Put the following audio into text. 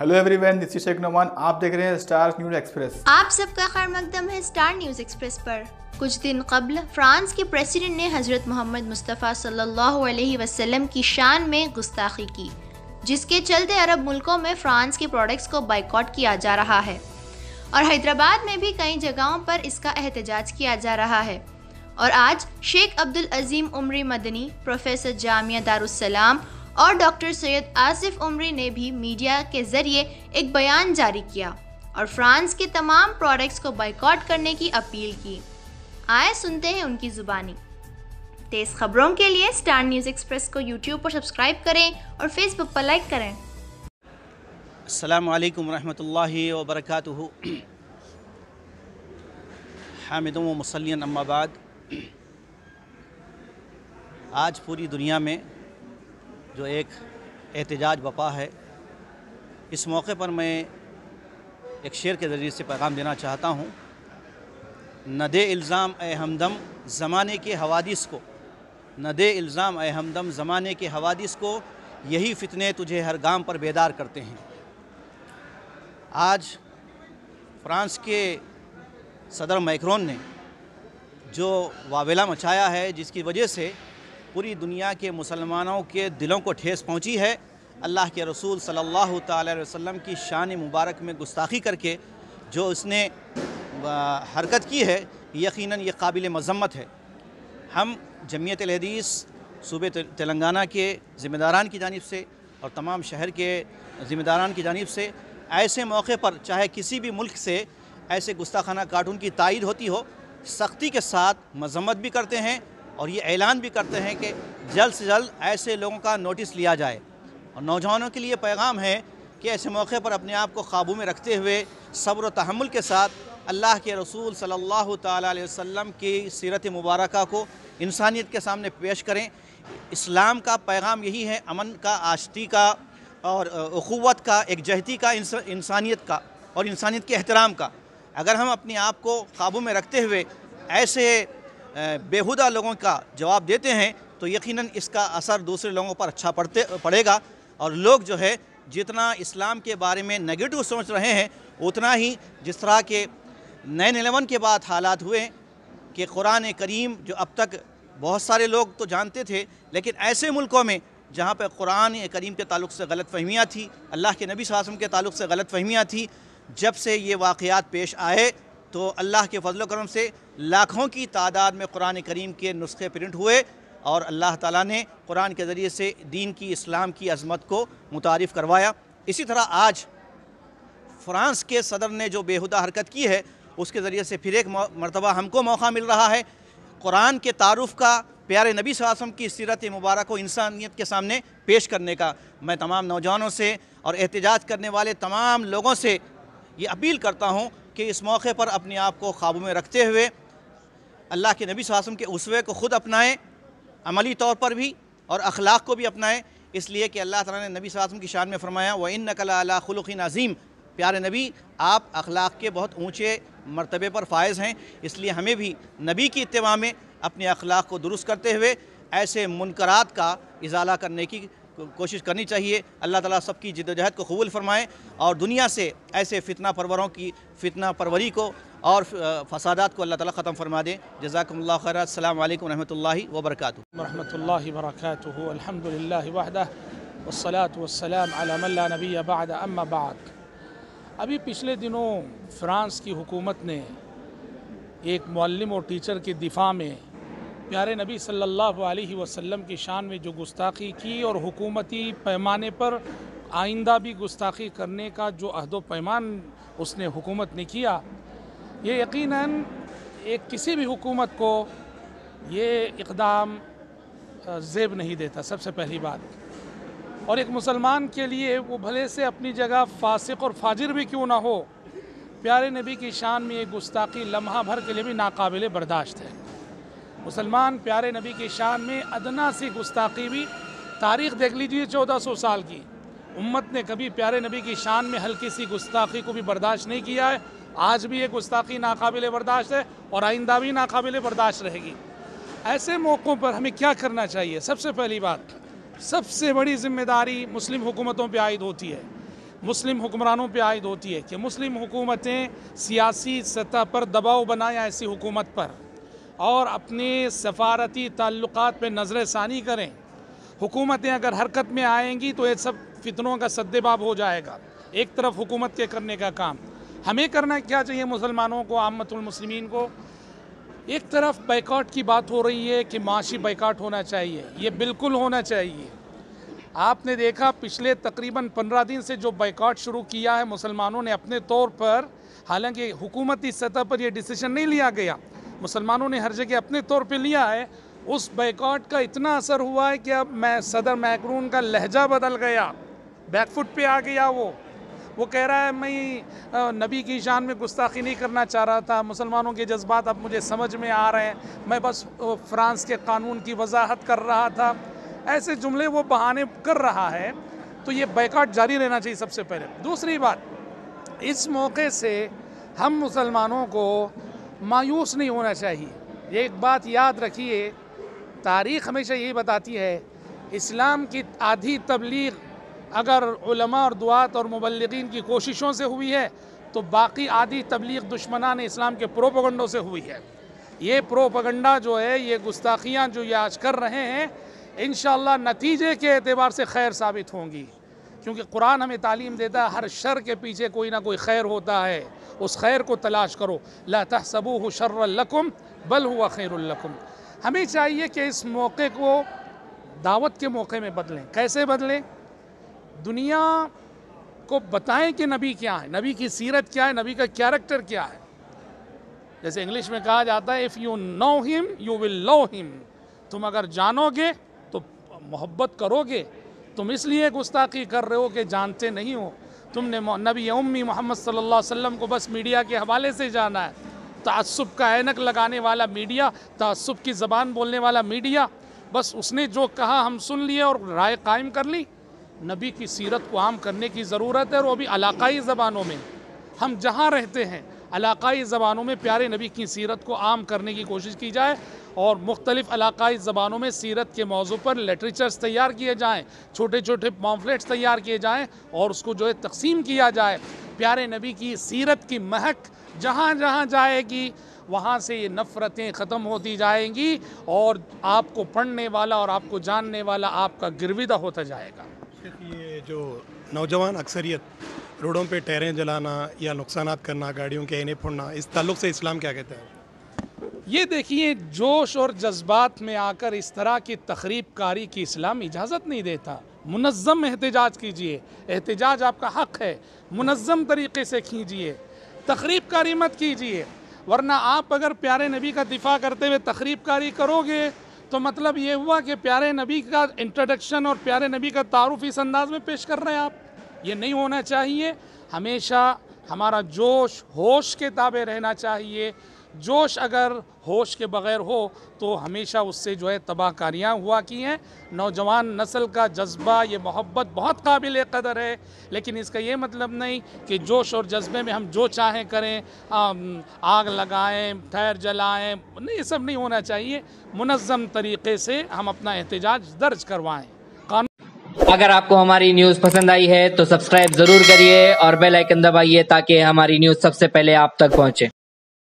Hello everyone, this is Sheikh Noman. आप देख रहे हैं स्टार न्यूज एक्सप्रेस। आप सबका खैर मकदम है स्टार न्यूज एक्सप्रेस पर। कुछ दिन कबल फ्रांस के प्रेसिडेंट ने हजरत मोहम्मद मुस्तफ़ा सल्लल्लाहु अलैहि वसल्लम की शान में गुस्ताखी की, जिसके चलते अरब मुल्कों में फ्रांस के प्रोडक्ट्स को बाइकॉट किया जा रहा है और हैदराबाद में भी कई जगहों पर इसका एहतजाज किया जा रहा है। और आज शेख अब्दुल अजीम उमरी मदनी, प्रोफेसर जामिया दारुस्सलाम और डॉक्टर सैयद आसिफ उमरी ने भी मीडिया के ज़रिए एक बयान जारी किया और फ्रांस के तमाम प्रोडक्ट्स को बाइकॉट करने की अपील की। आए सुनते हैं उनकी ज़ुबानी। तेज़ खबरों के लिए स्टार न्यूज़ एक्सप्रेस को यूट्यूब पर सब्सक्राइब करें और फेसबुक पर लाइक करें। अस्सलाम वालेकुम रहमतुल्लाहि व बरकातुहू। हामिदुम व मुसल्लियन अम्मा बाद। आज पूरी दुनिया में जो एक एहतजाज बपा है, इस मौके पर मैं एक शेर के ज़रिए से पैगाम देना चाहता हूँ। न दे इल्ज़ाम ए हमदम ज़माने के हवादिस को, न दे इल्ज़ाम ए हमदम ज़माने के हवादिस को, यही फितने तुझे हर गाम पर बेदार करते हैं। आज फ्रांस के सदर मैक्रोन ने जो वावेला मचाया है, जिसकी वजह से पूरी दुनिया के मुसलमानों के दिलों को ठेस पहुंची है। अल्लाह के रसूल सल्लल्लाहु अलैहि वसल्लम की शान मुबारक में गुस्ताखी करके जो उसने हरकत की है, यकीनन ये काबिल मज़म्मत है। हम जेमियत अलहदीस सूबे तेलंगाना के ज़िम्मेदारान की जानिब से और तमाम शहर के ज़िम्मेदारान की जानिब से ऐसे मौके पर, चाहे किसी भी मुल्क से ऐसे गुस्ताखाना कार्टून की तायद होती हो, सख्ती के साथ मज़म्मत भी करते हैं और ये ऐलान भी करते हैं कि जल्द से जल्द ऐसे लोगों का नोटिस लिया जाए। और नौजवानों के लिए पैगाम है कि ऐसे मौके पर अपने आप को काबू में रखते हुए सब्र व तहम्मुल के साथ अल्लाह के रसूल सल्लल्लाहु तआला अलैहि वसल्लम की सीरत मुबारक को इंसानियत के सामने पेश करें। इस्लाम का पैगाम यही है, अमन का, आश्ती का और अखुव्वत का, एकजहती का, इंसानियत का और इंसानियत के एहतराम का। अगर हम अपने आप को काबू में रखते हुए ऐसे बेहुदा लोगों का जवाब देते हैं तो यकीनन इसका असर दूसरे लोगों पर अच्छा पड़ेगा। और लोग जो है जितना इस्लाम के बारे में नेगेटिव सोच रहे हैं, उतना ही जिस तरह के 9/11 के बाद हालात हुए कि कुरान करीम जो अब तक बहुत सारे लोग तो जानते थे, लेकिन ऐसे मुल्कों में जहाँ पर कुरान करीम के ताल्लुक़ से गलत फहमियाँ थी, अल्लाह के नबी सल्लल्लाहु अलैहि वसल्लम के ताल्लुक़ से गलत फहमियाँ थी, जब से ये वाक़यात पेश आए तो अल्लाह के फजल करम से लाखों की तादाद में कुरान करीम के नुस्खे प्रिंट हुए और अल्लाह ताला ने कुरान के ज़रिए से दीन की, इस्लाम की अज़मत को मुतारिफ़ करवाया। इसी तरह आज फ़्रांस के सदर ने जो बेहुदा हरकत की है, उसके ज़रिए से फिर एक मरतबा हमको मौका मिल रहा है कुरान के तारुफ़ का, प्यारे नबी सल्लल्लाहु अलैहि वसल्लम की सीरत मुबारक को इंसानियत के सामने पेश करने का। मैं तमाम नौजवानों से और एहतजाज करने वाले तमाम लोगों से ये अपील करता हूँ कि इस मौके पर अपने आप को काबू में रखते हुए अल्लाह के नबी सल्लल्लाहु अलैहि वसल्लम के उसवे को ख़ुद अपनाएं, अमली तौर पर भी, और अखलाक को भी अपनाएं। इसलिए कि अल्लाह ताला ने नबी सल्लल्लाहु अलैहि वसल्लम की शान में फरमाया, वइन्नक लअला खुलुक़िन अज़ीम, प्यारे नबी आप अखलाक के बहुत ऊँचे मरतबे पर फायज़ हैं। इसलिए हमें भी नबी की इत्तबा में अपने अखलाक को दुरुस्त करते हुए ऐसे मुनकरात का इजाला करने की कोशिश करनी चाहिए। अल्लाह ताला सबकी जिद्दोजहद को कबूल फरमाए और दुनिया से ऐसे फितना परवरों की फितना परवरी को और फसादात को अल्लाह ताला ख़त्म फरमा दे। जज़ाकुमुल्लाह खैर। अस्सलाम वालेकुम रहमतुल्लाहि व बरकातुहू। रहमतुल्लाहि व बरकातुहू। अल्हम्दुलिल्लाहि वहदह वस्सलातु वस्सलाम अला मन ला नबी बाद, अम्मा बाद। अभी पिछले दिनों फ्रांस की हुकूमत ने एक मुअल्लिम और टीचर के दिफा में प्यारे नबी सल्लल्लाहु अलैहि वसल्लम की शान में जो गुस्ताखी की और हुकूमती पैमाने पर आइंदा भी गुस्ताखी करने का जो अहदो पैमान उसने हुकूमत ने किया, ये यकीनन एक किसी भी हुकूमत को ये इकदाम ज़ेब नहीं देता, सबसे पहली बात। और एक मुसलमान के लिए वो भले से अपनी जगह फासिक और फाजिर भी क्यों ना हो, प्यारे नबी की शान में ये गुस्ताखी लम्हा भर के लिए भी नाकाबिले बर्दाश्त है। मुसलमान प्यारे नबी की शान में अदना सी गुस्ताखी भी, तारीख़ देख लीजिए 1400 साल की, उम्मत ने कभी प्यारे नबी की शान में हल्की सी गुस्ताखी को भी बर्दाश्त नहीं किया है। आज भी ये गुस्ताखी नाकाबिले बर्दाश्त है और आइंदा भी नाकाबिले बर्दाश्त रहेगी। ऐसे मौक़ों पर हमें क्या करना चाहिए? सबसे पहली बात, सबसे बड़ी जिम्मेदारी मुस्लिम हुकूमतों पर आयद होती है। मुस्लिम हुक्मरानों पर आयद होती है कि मुस्लिम हुकूमतें सियासी सतह पर दबाव बनाएं ऐसी हुकूमत पर और अपने सफारती ताल्लुकात पर नज़र सानी करें। हुकूमतें अगर हरकत में आएंगी तो ये सब फितनों का सद्देबाब हो जाएगा। एक तरफ हुकूमत के करने का काम, हमें करना क्या चाहिए मुसलमानों को, आम्मतुल मुस्लिमीन को? एक तरफ बैकआउट की बात हो रही है कि माशी बैकआउट होना चाहिए, ये बिल्कुल होना चाहिए। आपने देखा पिछले तकरीबन 15 दिन से जो बैकआउट शुरू किया है मुसलमानों ने अपने तौर पर, हालांकि हुकूमती सतह पर यह डिसीजन नहीं लिया गया, मुसलमानों ने हर जगह अपने तौर पर लिया है। उस बैकआउट का इतना असर हुआ है कि अब सदर मैक्रोन का लहजा बदल गया, बैकफुट पे आ गया। वो कह रहा है मैं नबी की शान में गुस्ताखी नहीं करना चाह रहा था, मुसलमानों के जज्बात अब मुझे समझ में आ रहे हैं, मैं बस फ़्रांस के कानून की वजाहत कर रहा था। ऐसे जुमले वो बहाने कर रहा है, तो ये बैकआउट जारी रहना चाहिए सबसे पहले। दूसरी बात, इस मौके से हम मुसलमानों को मायूस नहीं होना चाहिए। एक बात याद रखिए, तारीख़ हमेशा यही बताती है, इस्लाम की आधी तबलीग अगर उलमा और दुआत और मुबल्लिगीन की कोशिशों से हुई है तो बाकी आधी तबलीग दुश्मनान इस्लाम के प्रोपगंडों से हुई है। ये प्रोपगंडा जो है, ये गुस्ताखियाँ जो ये आज कर रहे हैं, इंशाअल्लाह नतीजे के एतबार से खैर साबित होंगी, क्योंकि कुरान हमें तालीम देता है हर शर के पीछे कोई ना कोई खैर होता है, उस खैर को तलाश करो। ला तहसबूहु शर्रल लकुम बल हुआ खैरुल लकुम। हमें चाहिए कि इस मौके को दावत के मौके में बदलें। कैसे बदलें? दुनिया को बताएं कि नबी क्या है, नबी की सीरत क्या है, नबी का कैरेक्टर क्या है। जैसे इंग्लिश में कहा जाता है, if you know him you will love him, तुम अगर जानोगे तो मोहब्बत करोगे। तुम इसलिए गुस्ताखी कर रहे हो कि जानते नहीं हो, तुमने नबी उम्मी मोहम्मद सल्लल्लाहु अलैहि वसल्लम को बस मीडिया के हवाले से जाना है। तअस्सुब का ऐनक लगाने वाला मीडिया, तअस्सुब की ज़बान बोलने वाला मीडिया, बस उसने जो कहा हम सुन लिए और राय कायम कर ली। नबी की सीरत को आम करने की ज़रूरत है, और वो भी इलाक़ाई ज़बानों में। हम जहाँ रहते हैं इलाक़ाई ज़बानों में प्यारे नबी की सीरत को आम करने की कोशिश की जाए, और मुख्तलिफ़ इलाक़ाई ज़बानों में सीरत के मौजू पर लिटरेचर्स तैयार किए जाएँ, छोटे छोटे पॉम्फलेट्स तैयार किए जाएँ और उसको जो है तकसीम किया जाए। प्यारे नबी की सीरत की महक जहाँ जहाँ जाएगी वहाँ से ये नफ़रतें ख़त्म होती जाएंगी, और आपको पढ़ने वाला और आपको जानने वाला आपका गिरविदा होता जाएगा। ये जो नौजवान अक्सरियत रोडों पे टहरें जलाना या नुकसान करना, गाड़ियों के आईने फोड़ना, इस ताल्लुक़ से इस्लाम क्या कहता है? ये देखिए, जोश और जज्बात में आकर इस तरह की तखरीब कारी की इस्लाम इजाज़त नहीं देता। मुनज़्ज़म एहतिजाज कीजिए, एहतिजाज आपका हक़ है, मुनज़्ज़म तरीक़े से कीजिए, तखरीब कारी मत कीजिए। वरना आप अगर प्यारे नबी का दिफा करते हुए तखरीब कारी करोगे तो मतलब ये हुआ कि प्यारे नबी का इंट्रोडक्शन और प्यारे नबी का तारुफ इस अंदाज़ में पेश कर रहे हैं आप। ये नहीं होना चाहिए। हमेशा हमारा जोश होश के ताबे रहना चाहिए। जोश अगर होश के बग़ैर हो तो हमेशा उससे जो है तबाहकारियाँ हुआ की हैं। नौजवान नस्ल का जज्बा, ये मोहब्बत बहुत काबिल क़दर है, लेकिन इसका ये मतलब नहीं कि जोश और जज्बे में हम जो चाहें करें, आग लगाएं, ठहर जलाएं, नहीं, ये सब नहीं होना चाहिए। मुनज़्ज़म तरीक़े से हम अपना एहतिजाज दर्ज करवाएँ। अगर आपको हमारी न्यूज़ पसंद आई है तो सब्सक्राइब ज़रूर करिए और बेल आइकन दबाइए ताकि हमारी न्यूज़ सबसे पहले आप तक पहुँचे।